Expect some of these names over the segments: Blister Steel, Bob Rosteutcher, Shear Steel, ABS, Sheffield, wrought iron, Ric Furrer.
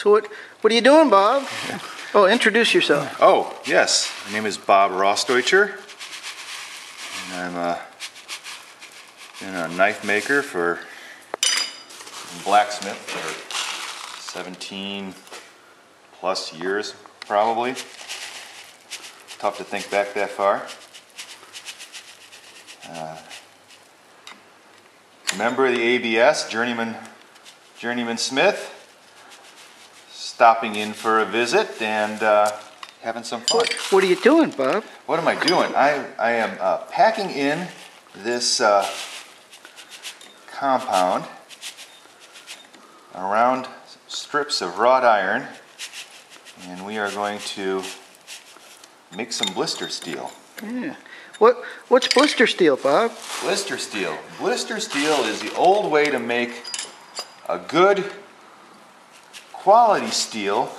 So what are you doing, Bob? Oh, introduce yourself. Oh, yes. My name is Bob Rosteutcher, and I've been a knife maker for blacksmith for 17 plus years, probably. Tough to think back that far. Member of the ABS, journeyman smith, stopping in for a visit and having some fun. What are you doing, Bob? What am I doing? I am packing in this compound around strips of wrought iron, and we are going to make some blister steel. Yeah. What's blister steel, Bob? Blister steel. Blister steel is the old way to make a good quality steel.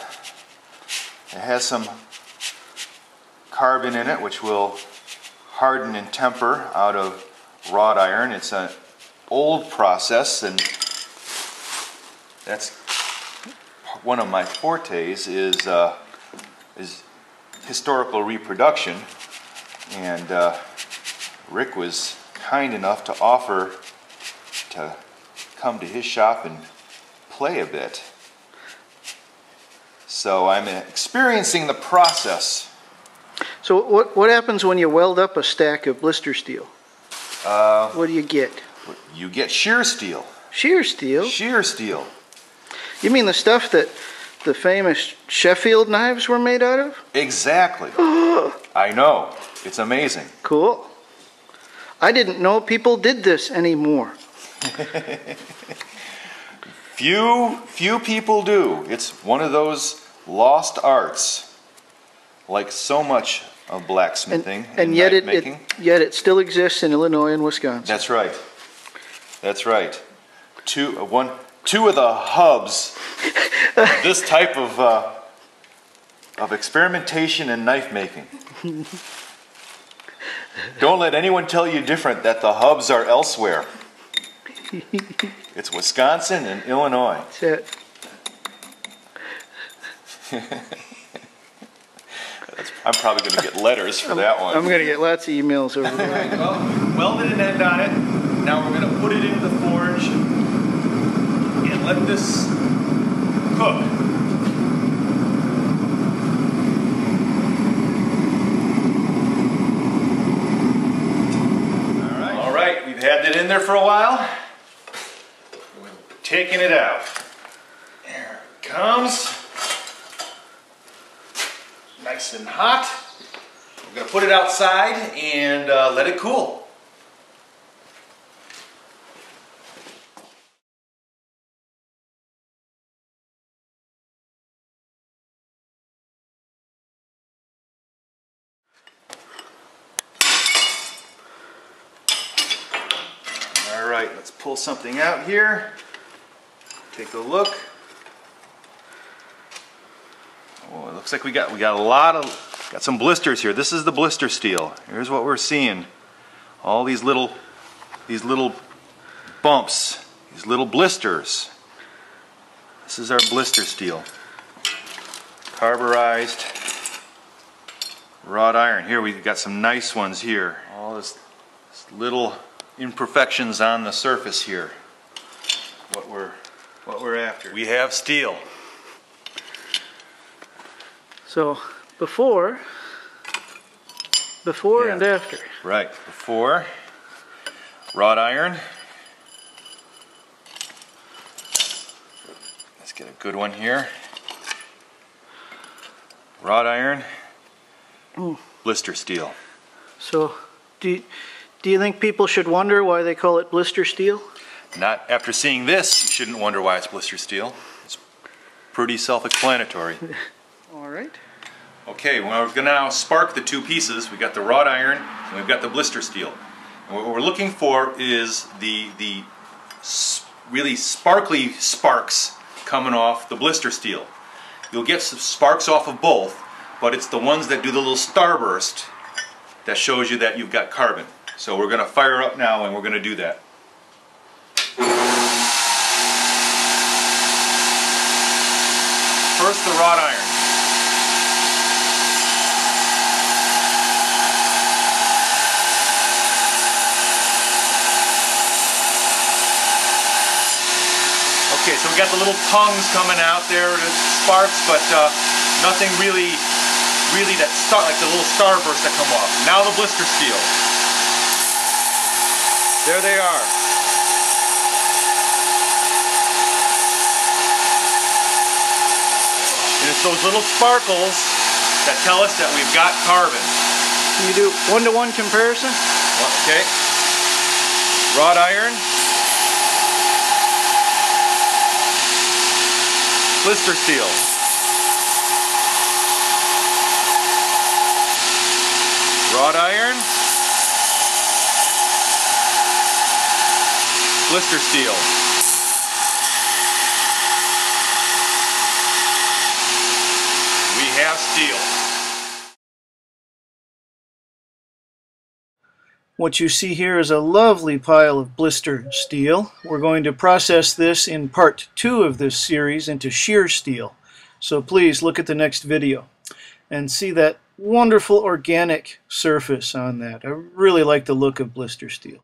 It has some carbon in it, which will harden and temper out of wrought iron. It's an old process, and that's one of my fortes is historical reproduction. And Rick was kind enough to offer to come to his shop and play a bit. So I'm experiencing the process. So what happens when you weld up a stack of blister steel? What do you get? You get shear steel. Shear steel? Shear steel. You mean the stuff that the famous Sheffield knives were made out of? Exactly. I know. It's amazing. Cool. I didn't know people did this anymore. Few people do. It's one of those lost arts, like so much of blacksmithing and yet it still exists in Illinois and Wisconsin. That's right. That's right. Two of the hubs of this type of experimentation and knife making. Don't let anyone tell you different that the hubs are elsewhere. It's Wisconsin and Illinois. That's it. I'm probably going to get letters for that one. I'm going to get lots of emails over there. Well, welded an end on it. Now we're going to put it into the forge and let this cook. Had it in there for a while. We're taking it out. There it comes. Nice and hot. We're going to put it outside and let it cool. Let's pull something out here, take a look. Oh, it looks like we got a lot of, got some blisters here. This is the blister steel. Here's what we're seeing. All these little bumps, these little blisters. This is our blister steel. Carburized wrought iron. Here we've got some nice ones here. All this little imperfections on the surface here. What we're after. We have steel. So before and after. Right. Before wrought iron. Let's get a good one here. Wrought iron. Ooh. Blister steel. So do you think people should wonder why they call it blister steel? Not after seeing this, you shouldn't wonder why it's blister steel. It's pretty self-explanatory. All right. Okay, well, we're going to now spark the two pieces. We've got the wrought iron and we've got the blister steel. And what we're looking for is the really sparkly sparks coming off the blister steel. You'll get some sparks off of both, but it's the ones that do the little starburst that shows you that you've got carbon. So we're going to fire up now and we're going to do that. First, the wrought iron. Okay, so we got the little tongues coming out there, the sparks, but nothing really that star, like the little starbursts that come off. Now the blister steel. There they are. It's those little sparkles that tell us that we've got carbon. Can you do one-to-one comparison? Okay. Wrought iron. Blister steel. Wrought iron. Blister steel. Steel. What you see here is a lovely pile of blister steel. We're going to process this in part 2 of this series into shear steel. So please look at the next video and see that wonderful organic surface on that. I really like the look of blister steel.